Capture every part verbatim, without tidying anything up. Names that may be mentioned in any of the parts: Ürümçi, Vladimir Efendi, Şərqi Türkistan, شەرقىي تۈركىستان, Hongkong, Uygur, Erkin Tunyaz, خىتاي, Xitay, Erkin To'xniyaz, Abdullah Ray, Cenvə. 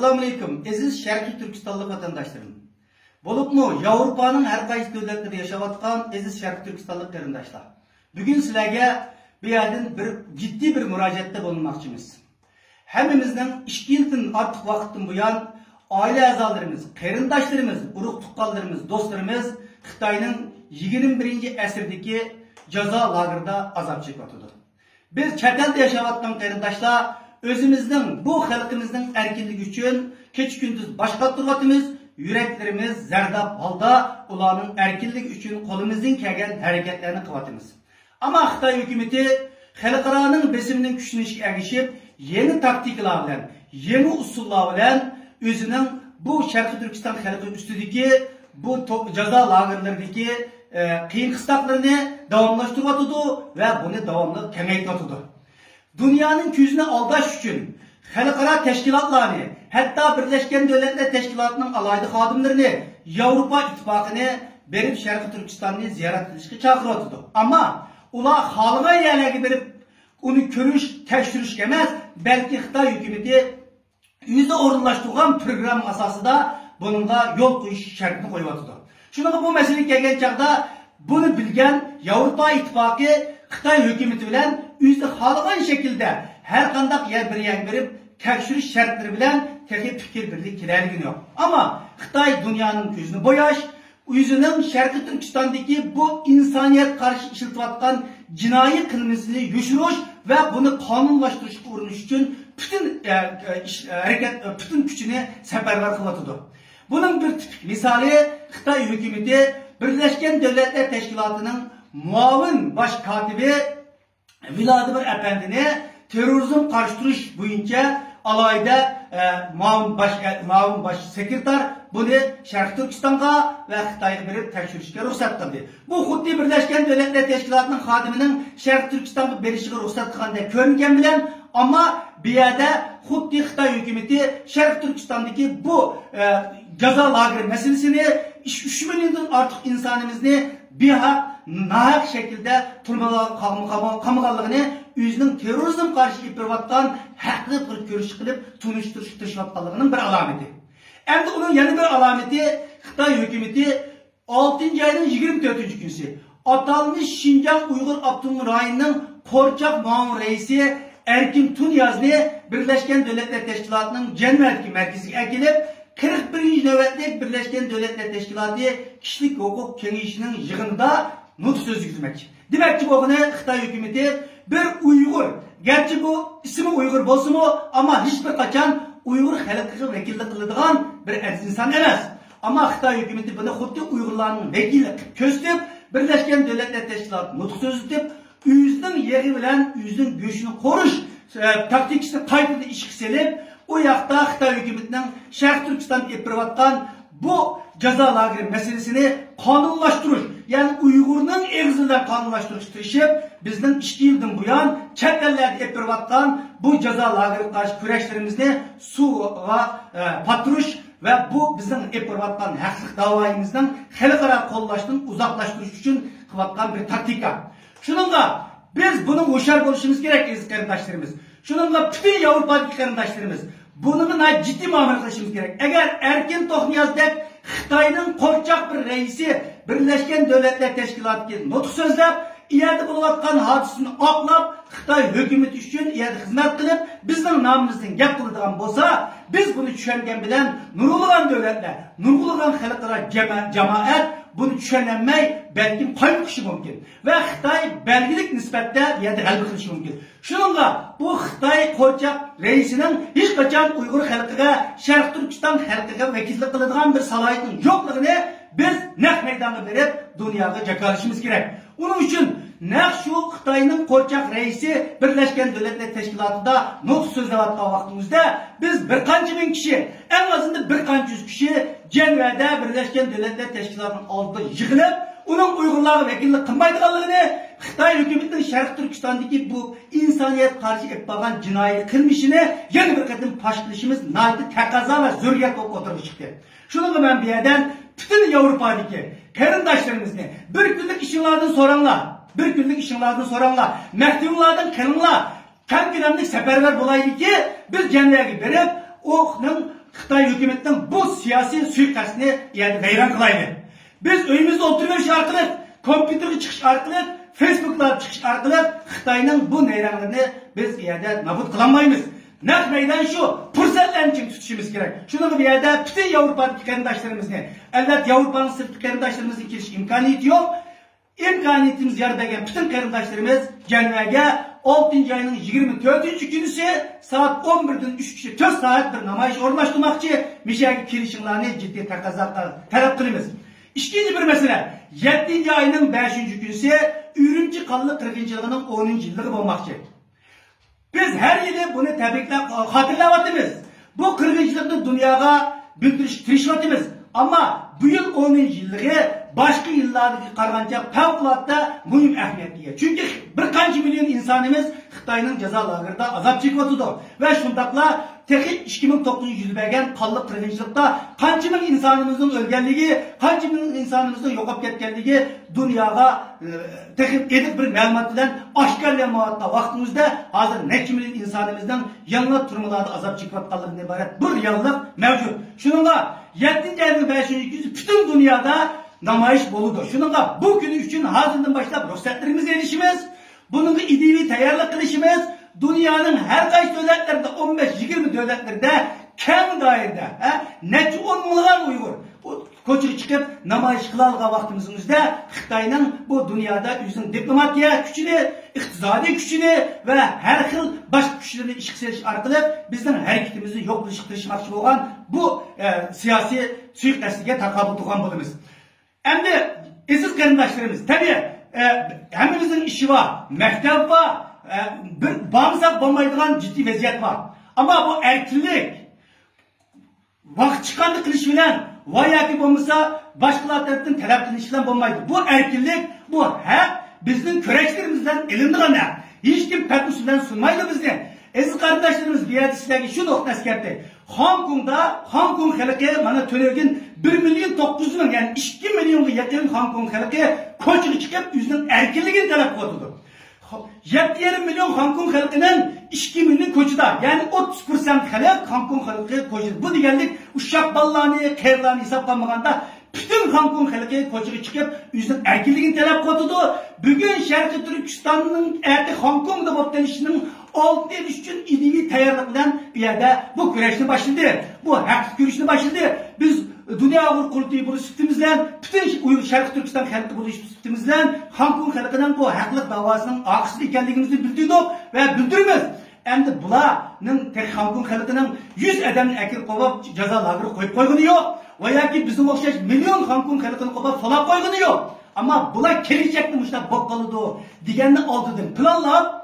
Assalamu alaikum, aziz Şərqi Türkistanlı vatandaşlarım. Bolupmu, Avrupanın her kaysi devletleri yaşavatkan aziz Şərqi Türkistanlı kerindaşlar. Bugün sizlerge bir yerden bir, ciddi bir müracaatda bulunmakçımız. Hemimizden iki yıldan artık vaktin bu yan aile azalarımız, kerindaşlarımız, uruk tukkallarımız, dostlarımız Xitay'nın yigirmi birinci esirdeki ceza lagırda azap çekmektedir. Biz çetelde yaşavatkan kerindaşlar özümüzden, bu halkımızın erkinlik için keçi gündüz başka turvatımız, yüreklerimiz zerdap halda olanın erkinlik için kolumuzun kegen hareketlerini kıvatımız. Ama Xitay hükümeti halkıranın besiminin küçülüşü erişip yeni taktikler bilen, yeni usuller bilen özünün bu Şərqi Türkistan halkı üstündeki bu ceza lagırlardaki e, kıyım kıstaklarını devamlaştırıyordu ve bunu devamlı kengeytmektedir. Dünyanın yüzüne aldaş için halkara teşkilatlarını, hatta Birleşken Devletler Teşkilatı'nın alaylı kadınlarını, Avrupa İttifakı'nı verip Şərqi Türkistan'ı ziyaret edişi çağırıyordu. Ama ula halına yerlerine verip onu körüş, teşhürüş yemez, belki Xitay hükümeti yüzde orunlaştırılan program asası da bununla yol koyuş şartını koyuyordu. Şuna bu mesele gelgen çağda bunu bilgen Avrupa İttifakı Xitay hükümeti bilen yüzde halkın şekilde her kandak yer bir yer verip tekşürüş şartları bilen teki fikir birliği kirelgin yok. Ama Xitay dünyanın yüzünü boyaş, yüzünün Şərqi Türkistan'daki bu insaniyet karşı işiltivatkan cinayi kılmızını yuşuruş ve bunu kanunlaştırış uğrunuş için bütün e, e, iş, e, hareket, e, bütün gücünü seferber kılatıdır. Bunun bir tipik misali Xitay hükümeti Birleşken Devletler Teşkilatı'nın muavin baş katibi Vladimir Efendi'ni terörizm karıştırış boyunca alayda e, muavin baş, e, muavin baş sekreter bunu Şərqi Türkistan'a ve Xitay'a verip tekşürüşe ruhsat kıldı. Bu huddi Birleşken Devletler Teşkilatı'nın kadiminin Şərqi Türkistan'a verişine ruhsat kılanda görünken bilen ama bir yerde huddi Xitay hükümeti Şərqi Türkistan'daki bu e, ceza lagır meselesini üç milyondan artık insanımızını bir hak nahak şekilde turmalar kamuqallığını yüzünün terörizm karşı ipervattan haklı bir görüş kılıp tunuşturuş dışvatkalığının bir alameti. Hem de onun yeni bir alameti Xitay hükümeti altıncı ayının yirmi dördüncü günü atalmış Şincan Uygur Abdullah Ray'ın Korçak Muamur Reisi Erkin Tunyaz'ını Birleşken Devletler Teşkilatı'nın Cenvə merkezi erkilip kırk birinci nöbetlik Birleşken Devletler Teşkilatı Kişilik Hukuk Kengişinin yığında nut sözü gütmek. Demek ki bu günü Xitay hükümeti bir Uygur, gerçi bu ismi Uygur bolsun mu ama hiçbir kaçan Uygur halkı vekillik kıldığan bir insan emez. Ama Xitay hükümeti bunu huddi Uygurların vekillik köstüp, Birleşken Devletler Teşkilatı nut sözü deyip, yüzden yeri bilen yüzden göçünü koruş e, taktikçisi kaydını işkiselip, o yakta Xitay hükümetinden Şərqi Türkistan'da eprivattan bu ceza lagırı meselesini kanunlaştırır. Yani Uygur'un evzinden kanunlaştırıştırışıp bizden iki yıldan bu yan çetlerde eprivattan bu ceza lagırı karşı küreşlerimizi suğa e, patırış ve bu bizden eprivattan haksızlık davayımızdan halkara kollaştığın uzaklaştırış için kıvattan bir taktika. Şununla biz bunun uşar konuşmamız gerekir kardeşlerimiz. Şununla bütün Avrupa'daki kardeşlerimiz. Bununla ciddi muameleleşmemiz gerek. Eğer Erkin To'xniyaz'dek Xitay'nın korkacak bir reisi Birleşken Devletler Teşkilatı'nın notu sözler, ileride bulunan hadisini aklap, Xitay hükümeti için ileride hizmet kılıp, bizden namımızın yapıldığı boza, biz bunu düşünen bilen nurgulanan devletler, nurgulanan halklara cema cemaat, bunu düşünenmeyi belki koyun kışı mümkün. Ve Xitay belgelik nispette ileride halkı kışı mümkün. Şununla bu Xitay korkacak reisinin hiç kaçan Uygur halkına, Şərqi Türkistan halkına vekillik kılınan bir salayetinin yokluğunu biz nek meydanı verip dünyada cekalışımız gerek. Onun için ne şu Xitay'nın korkacak reisi Birleşken Devletler Teşkilatı'nda not sözler attığı vaktimizde biz birkaç bin kişi, en azından birkaç yüz kişi Cenvə'de Birleşken Devletler Teşkilatı'nın altında yıkılıp onun Uygurları vekillik kılmaydıklarını Xitay hükümetinin Şərqi Türkistan'daki bu insaniyet karşı etbakan cinayi kırmışını yeni bir kadın paşkılışımız naiti tekaza ve zürriyet oturup çıktı. Şunu ben bir yerden bütün Avrupa'daki kerindaşlarımızın bir günlük işinlerden soranlar, bir günlük işinlerden soranlar, mehdumlardan kırınlar, kendi gündemlik seferber bulaydı ki biz Cenvə'ye verip onun Xitay hükümetinin bu siyasi suikastını yani veyran kılaydı. Biz öyümüzde oturuyoruz arkalık, kompüterli çıkış arkalık, Facebook'lar çıkış arkalık, Xitay'ın bu neyranlarını biz bir yerde nabut kılanmayız. Nak meydan şu, fırsatlarını için tutuşumuz gerek. Şunu bir yerde bütün Avrupa'nın tükendaşlarımızın, elbette Avrupa'nın sırf tükendaşlarımızın giriş imkaniyeti yok. İmkaniyetimiz yerdeki bütün kardeşlerimiz Cenvege oltuncu ayının yigirme dördüncü günüsü saat on birden üç dört saat bir namayış orlaştırmak için Mişek kirişimlerini ciddi takazakla talep kılıyoruz. İkinci bir mesele yedinci ayının beşinci günüsü Ürümçi Kallı kırkıncı yılının onuncu yılı olmak için. Biz her yıl bunu tebrikle hatırlavatımız. Bu kırkıncı yılını dünyaya büyütüştürüşvatımız. Ama bu yıl onuncu yılı başka yıllardaki karganca pevkulatta mühim ehmiyetliye. Çünkü birkaç milyon insanımız Xitay'ın ceza lagırda azap çekiyordu. Ve şundakla tekil ikki ming to'qqizinchi yıl belgen kallı kırgınçlıkta kaç milyon insanımızın ölgenliği, kaç milyon insanımızın yokup yetkenliği dünyada e, tekil edip bir melumatiden aşkarlı muhatta vaktimizde hazır neç milyon insanımızdan yanına turmalarda azap çekiyordu ibaret bir yanlık mevcut. Şununla yettinchi yirmi beshinchi yüzyıl bütün dünyada namayış boludur. Şununla bugün üçün hazırdan başlayıp ruhsatlarımız erişimiz, bunun idevi tayarlık kılışımız, dünyanın her kaç devletlerinde on besh yigirma devletlerinde kem dairde, net o'n milyon Uygur. Koçuk çıkıp namayış kılalga vaktimizde Xitay'ın bu dünyada yüzün diplomatiya gücünü, iktisadi gücünü ve her hıl başka güçlerini işgüzeliş arkalıp bizden hareketimizi yok ilişkileşmek olan bu e, siyasi suikastliğe takabül tutan bulumuz. Hem de siz kardeşlerimiz tabi e, hemimizin işi var, mektep var, e, bağımsak bombaydıran ciddi vaziyet var. Ama bu erkillik, vakit çıkanlık ilişki bilen, vay ki bombasa başkalar tarafından talep edilişiyle bombaydı. Bu erkillik, bu hep bizim köreşlerimizden elindir ne? Hiç kim pek usulden sunmaydı bizi. Siz kardeşlerimiz bir yerdeki şu nokta eskerdi. Hongkong'da Hongkong halkı bana tönürgün bir milyon to'qqiz yuz ming yani ikki millionga yakın Hongkong halkı koçunu çıkıp yüzünün erkinliğini talep koydudur. yetti yarim milyon Hongkong halkının ikki milyon koçuda yani o'ttiz foiz halk Hongkong halkı koçudur. Bu diğerlik uşak ballarını, kerlarını hesaplanmağında bütün Hongkong halkı koçunu çıkıp yüzünün erkinliğini talep koydudur. Bugün Şerqi Türkistan'ın erdi Hongkong'da boptanışının oldu için idimi tayarlıktan bir yerde bu güreşini başladı. Bu haksız güreşini başladı. Biz dünya Uygur kurultuyu bunu sütümüzden, bütün Uygur Şerqi Türkistan halkı bunu sütümüzden, Hongkong halkından bu haklık davasının aksız ikenliğimizi bildirdik ve bildirmez. Hem de bulanın tek Hongkong halkının yüz adamın ekil kovab ceza lagırı koyup koygunu yok. Veya ki bizim okşaş milyon Hongkong halkını kovab falan koygunu yok. Ama bula gelecekti müşter bokkalıdı o. Digenini aldırdım. Planla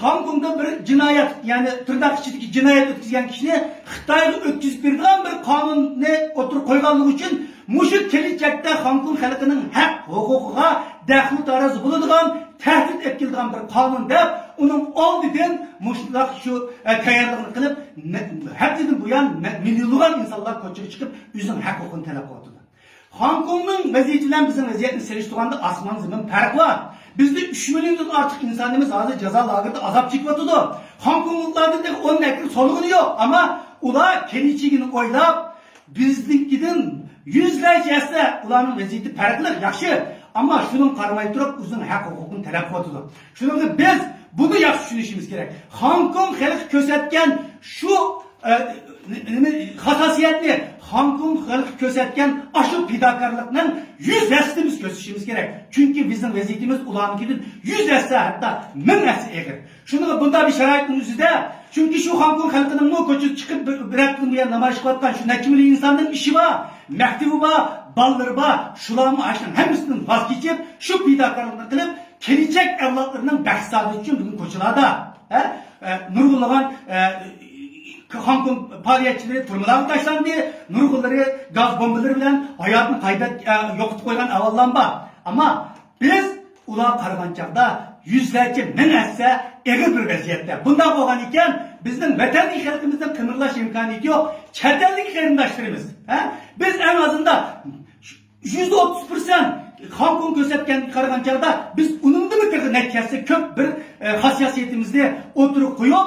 Hongkong'da bir cinayet yani tırnak içindeki cinayet ötküzgen kişini Xitay'da ötküzbirden bir kanunu oturup koyganlığı için muşu kelecekte Hongkong halkının hak hukukuğa dehli tarazı bulunduğun tehdit etkildiğin bir kanun deyip onun ol dediğin muşlak şu e, tayarlığını kılıp hep dediğin bu yan milyonluğun insanlar koçuğa çıkıp yüzün hak hukukunu talep oldu. Hongkong'un vaziyetiyle bizim vaziyetini seriştirdiğinde asman zemin fark var. Bizde uch milliondan artık insanımız hazır ceza lagırda azap çıkmadıdı. Hongkonglularda da onun ekli soluğunu yok ama ula kendi içini koyup bizdekinin yüzlercesi ulanın vaziyeti farklı yakşı ama şunun karmayı durup uzun hak hukukun talep edilir. Şunun da biz bunu yakşı düşünüşümüz gerek. Hongkong halkı kösetken şu e, hassasiyetli Hongkong halkı kösetken aşı pidakarlıkların yüz esnimiz kösüşümüz gerek. Çünkü bizim vaziyetimiz ulanınkinin yüz esni hatta min esni eğir. Şunu bunda bir şeraitin yüzüde. Çünkü şu Hongkong halkının o koçu çıkıp bıraktığım bir yer namayış kılatkan şu nekimli insanların işi var, mektibi var, balları var, şulamı açtın hepsinin vazgeçip şu pidakarlıklarını kılıp gelecek evlatlarının behsadı için bugün koçularda. E, Nurgulağan e, Hongkong pariyatçıları turmadan taşlandı, nurgulları, gaz bombaları bilen hayatını kaybet, e, yoktu koygan avallanma. Ama biz ula karavancakta yüzlerce minesse eri bir vaziyette. Bundan koygan iken bizim vatanlik halkımızdan kınırlaş imkaniyeti yok. Çetellik karındaşlarımız. Biz en azından yüz o'ttiz foiz Hongkong gözetken karavancakta biz unumlu bir netkesi kök bir e, hassasiyetimizi oturup koyup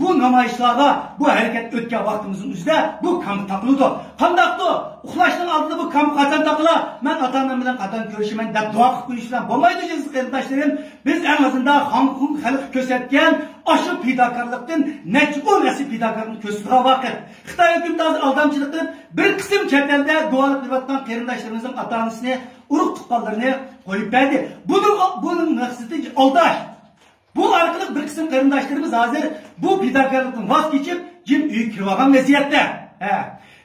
bu namayışlarda bu hareket ötken vaktimizin üzerinde bu kampı takılıyordu. Kandaktı. Uğulaştığın altında bu kampı katan takıla. Ben atandan bilen katan görüşümden de dua kutuluşundan bulmaydı cizlik kardeşlerim. Biz en azından hankun halık kösetken aşı pidakarlıktın mecbur esi pidakarlık kösüldüğü vakit. Xitay hükümdarı aldamçılıktın bir kısım çetlerde dualık libattan kardeşlerimizin atanısını uruk tukallarını koyup verdi. Bunun, bunun nefsizliği aldaş. Bu arkalık bir kısım karındaşlarımız hazır bu pidakarlıktan vazgeçip cim üyü kirvagan vaziyette. He.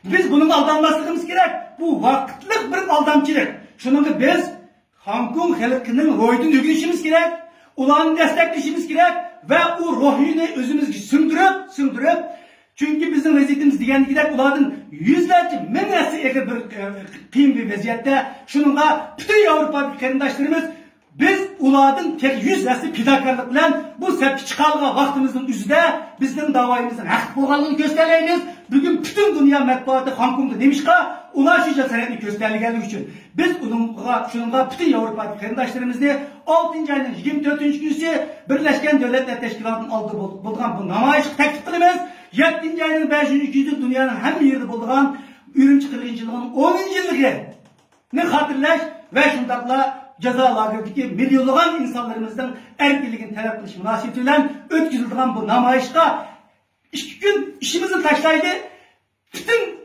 Biz bunun aldanmaslıkımız gerek. Bu vakitlik bir aldamçılık. Şununla biz Hankun halkının roydun yürüyüşümüz gerek. Ulanın desteklişimiz gerek. Ve o ruhunu özümüzü sündürüp, sündürüp. Çünkü bizim vaziyetimiz diyen gider ulanın yüzlerce minesi eğer bir kıyım bir vaziyette. Şununla bütün Avrupa karındaşlarımız biz uladın tek yüz nesli pidakarlık bilen bu sepki çıkarlığa vaktimizin üzerinde bizim davayımızın hak bulganlığını göstereyiniz. Bugün bütün dünya metbuatı Hongkong'da demiş ki ulaşıcı cesaretini gösterdiği için biz onunla, şununla bütün Avrupa kardeşlerimizle oltuncu ayının yigirmi to'rtinchi kunisi Birleşken Devletler Teşkilatı'nın aldığı bulduğun bu namayışık teklif kılımız yettinchi ayının beshinchi kunisi dünyanın hem yerinde bulduğun ürünçü qirqinchi yılının o'ninchi yillığı ne hatırlaş ve şundakla ceza lagırdaki milyonluğun insanlarımızdan erkeliğin talep kılış münasebetiyle ötküzüldüğün bu namayışta iki gün işimizi taşlaydı. Bütün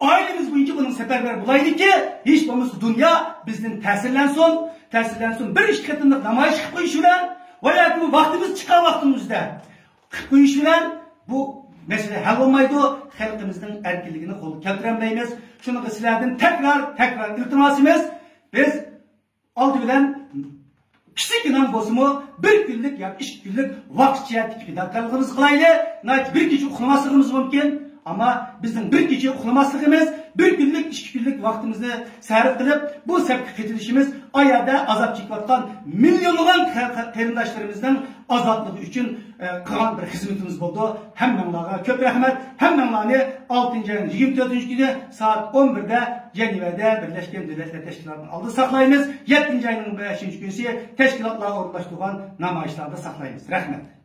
ailemiz boyunca bunun seferber bulaydı ki hiç olmazsa dünya bizden tesirlensin, tesirlensin. Bir iş katında namayış koyuşuyla veya bu vaktimiz çıkan vaktimizde koyuşuyla bu mesele hal olmaydı. Halkımızın erkeliğini kol keltiremeyimiz. Şunu da silerden tekrar tekrar iltimasımız. Biz aldı bilen kişi inan bozumu bir günlük ya iki günlük vakitçiyetik fidakarlığımız kılaylı. Nait bir kişi okunamasıqımız mümkün ama bizim bir kişi okunamasıqımız bir günlük iki günlük vaktimizi sarf kılıp bu sepki fethedişimiz ayada azap çekvatkan milyonluğun terindaşlarımızdan azatlığı için e, kılan bir hizmetimiz oldu. Hem memlağa köp rahmet hem memlani oltuncu ayının yigirmi to'rtinchi kuni saat o'n birda Jenevada Birleşken Devletler Teşkilatı'nın aldığı saklayınız. yettinchi ayının beshinchi kunisi teşkilatlar ortaklaştığı namayışlarda saklayınız. Rahmet.